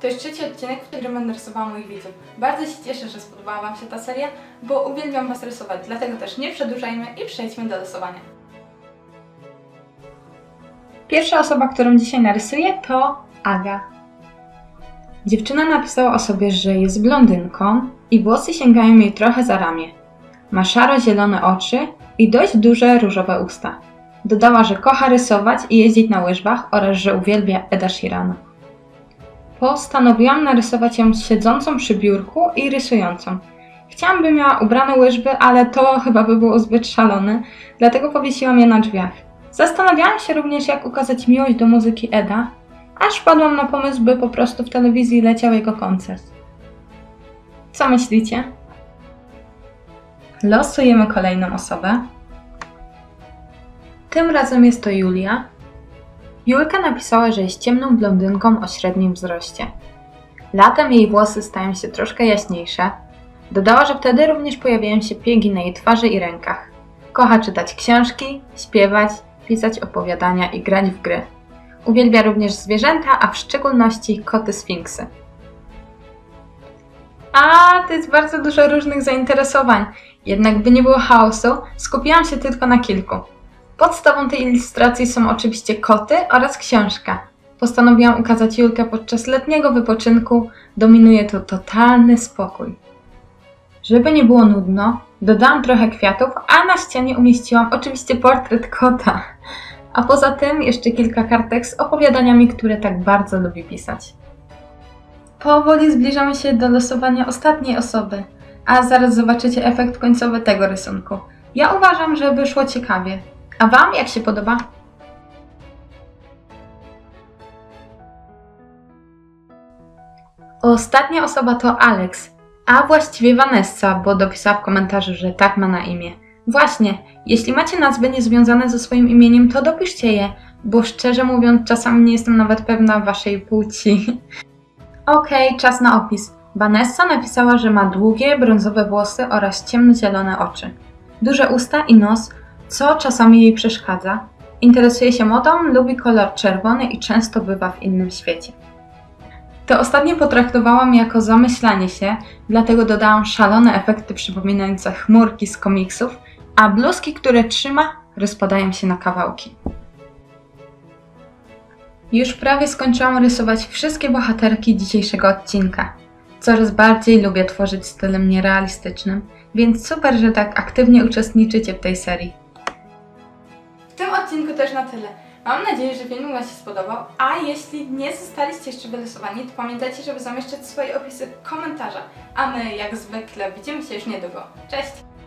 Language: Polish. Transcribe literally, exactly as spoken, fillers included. To już trzeci odcinek, w którym będę rysowała moich widzów. Bardzo się cieszę, że spodobała Wam się ta seria, bo uwielbiam Was rysować, dlatego też nie przedłużajmy i przejdźmy do rysowania. Pierwsza osoba, którą dzisiaj narysuję, to Aga. Dziewczyna napisała o sobie, że jest blondynką i włosy sięgają jej trochę za ramię. Ma szaro-zielone oczy i dość duże różowe usta. Dodała, że kocha rysować i jeździć na łyżwach oraz że uwielbia Eda Sheerana. Postanowiłam narysować ją siedzącą przy biurku i rysującą. Chciałam, by miała ubrane łyżwy, ale to chyba by było zbyt szalone, dlatego powiesiłam je na drzwiach. Zastanawiałam się również, jak ukazać miłość do muzyki Eda, aż wpadłam na pomysł, by po prostu w telewizji leciał jego koncert. Co myślicie? Losujemy kolejną osobę. Tym razem jest to Julia. Julka napisała, że jest ciemną blondynką o średnim wzroście. Latem jej włosy stają się troszkę jaśniejsze. Dodała, że wtedy również pojawiają się piegi na jej twarzy i rękach. Kocha czytać książki, śpiewać, pisać opowiadania i grać w gry. Uwielbia również zwierzęta, a w szczególności koty sfinksy. A, to jest bardzo dużo różnych zainteresowań. Jednak by nie było chaosu, skupiłam się tylko na kilku. Podstawą tej ilustracji są oczywiście koty oraz książka. Postanowiłam ukazać Julkę podczas letniego wypoczynku. Dominuje tu totalny spokój. Żeby nie było nudno, dodałam trochę kwiatów, a na ścianie umieściłam oczywiście portret kota. A poza tym jeszcze kilka kartek z opowiadaniami, które tak bardzo lubi pisać. Powoli zbliżamy się do losowania ostatniej osoby, a zaraz zobaczycie efekt końcowy tego rysunku. Ja uważam, że wyszło ciekawie. A Wam jak się podoba? Ostatnia osoba to Alex, a właściwie Vanessa, bo dopisała w komentarzu, że tak ma na imię. Właśnie, jeśli macie nazwy niezwiązane ze swoim imieniem, to dopiszcie je, bo szczerze mówiąc czasami nie jestem nawet pewna waszej płci. Okej, okay, czas na opis. Vanessa napisała, że ma długie, brązowe włosy oraz ciemnozielone oczy. Duże usta i nos, co czasami jej przeszkadza. Interesuje się modą, lubi kolor czerwony i często bywa w innym świecie. To ostatnie potraktowałam jako zamyślanie się, dlatego dodałam szalone efekty przypominające chmurki z komiksów, a bluzki, które trzyma, rozpadają się na kawałki. Już prawie skończyłam rysować wszystkie bohaterki dzisiejszego odcinka. Coraz bardziej lubię tworzyć stylem nierealistycznym, więc super, że tak aktywnie uczestniczycie w tej serii. W tym odcinku też na tyle. Mam nadzieję, że film Wam się spodobał, a jeśli nie zostaliście jeszcze wylosowani, to pamiętajcie, żeby zamieszczać swoje opisy w komentarzach, a my jak zwykle widzimy się już niedługo. Cześć!